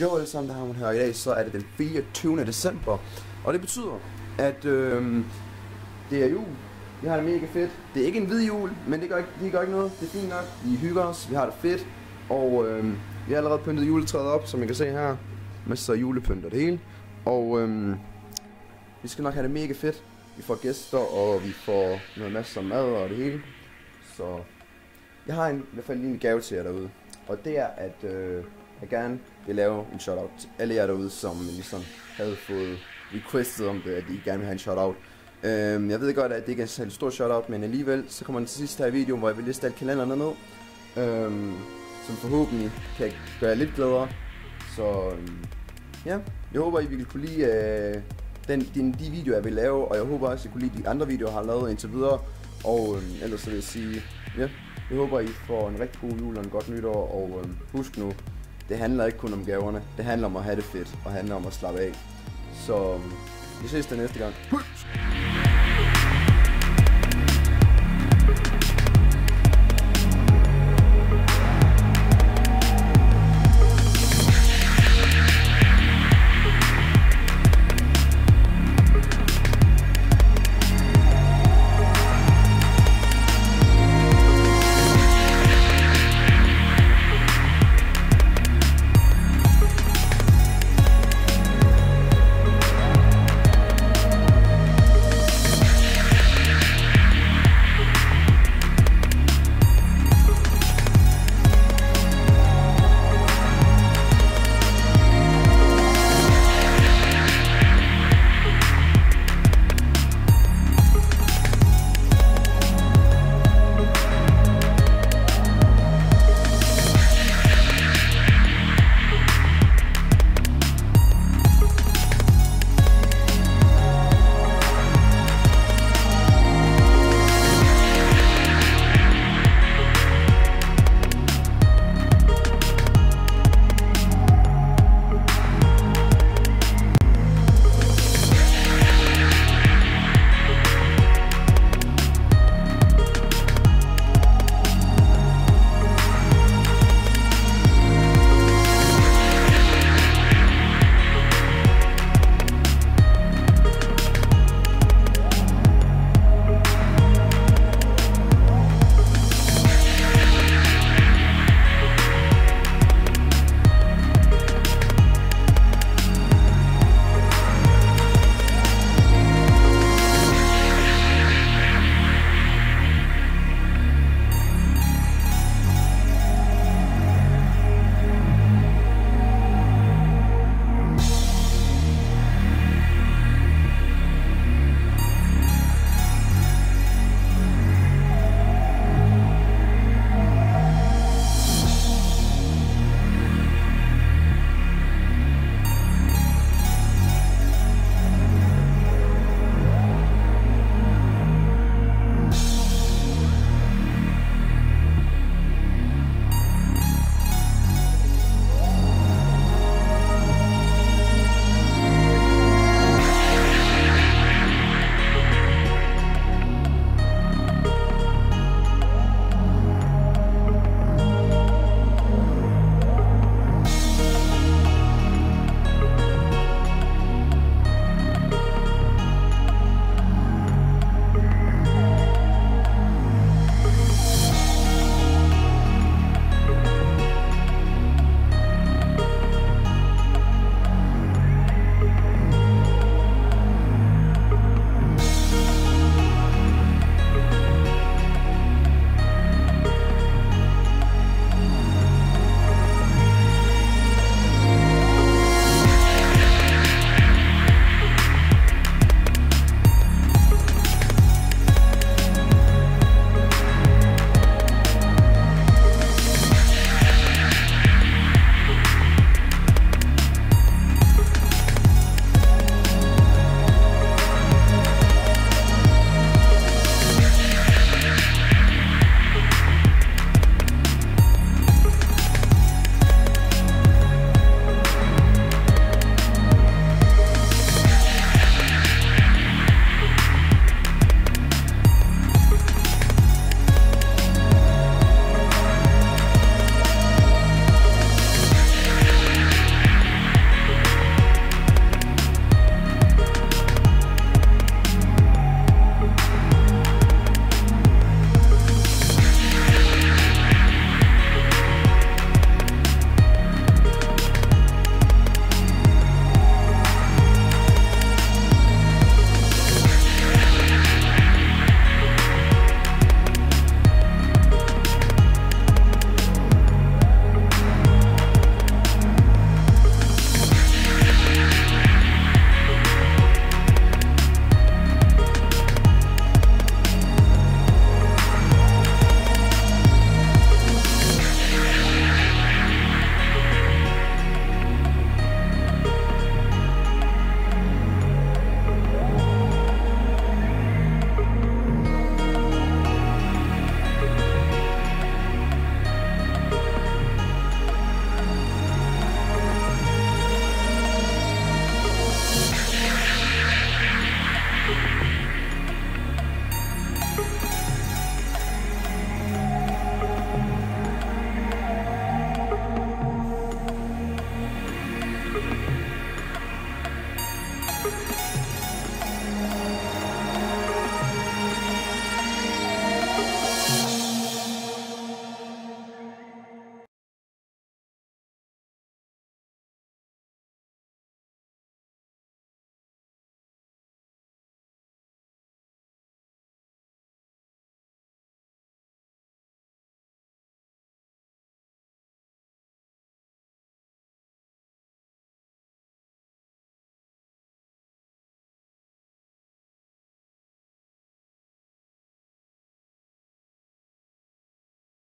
Joel, som der har hun her i dag, så er det den 24. december. Og det betyder, at det er jul. Vi har det mega fedt. Det er ikke en hvid jul, men det gør ikke noget. Det er fint nok. Vi hygger os, vi har det fedt. Og vi har allerede pyntet juletræet op, som I kan se her. Masser af julepynt og det hele. Og vi skal nok have det mega fedt. Vi får gæster, og vi får noget masser af mad og det hele. Så jeg har i hvert fald lige en gave til jer derude. Og det er, at jeg gerne vil lave en shoutout til alle jer derude, som ligesom havde fået requestet om det, at I gerne vil have en shoutout. Jeg ved godt, at det ikke er en særlig stor shoutout, men alligevel, så kommer den til sidst her i videoen, hvor jeg vil liste alle kalenderne ned. Som forhåbentlig kan gøre lidt gladere. Så ja, jeg håber, I vil kunne lide de videoer, jeg vil lave, og jeg håber også, I kunne lide de andre videoer, jeg har lavet indtil videre. Og ellers så vil jeg sige, ja, jeg håber, I får en rigtig god jul og en godt nytår, og husk nu, det handler ikke kun om gaverne, det handler om at have det fedt, og handler om at slappe af. Så vi ses den næste gang.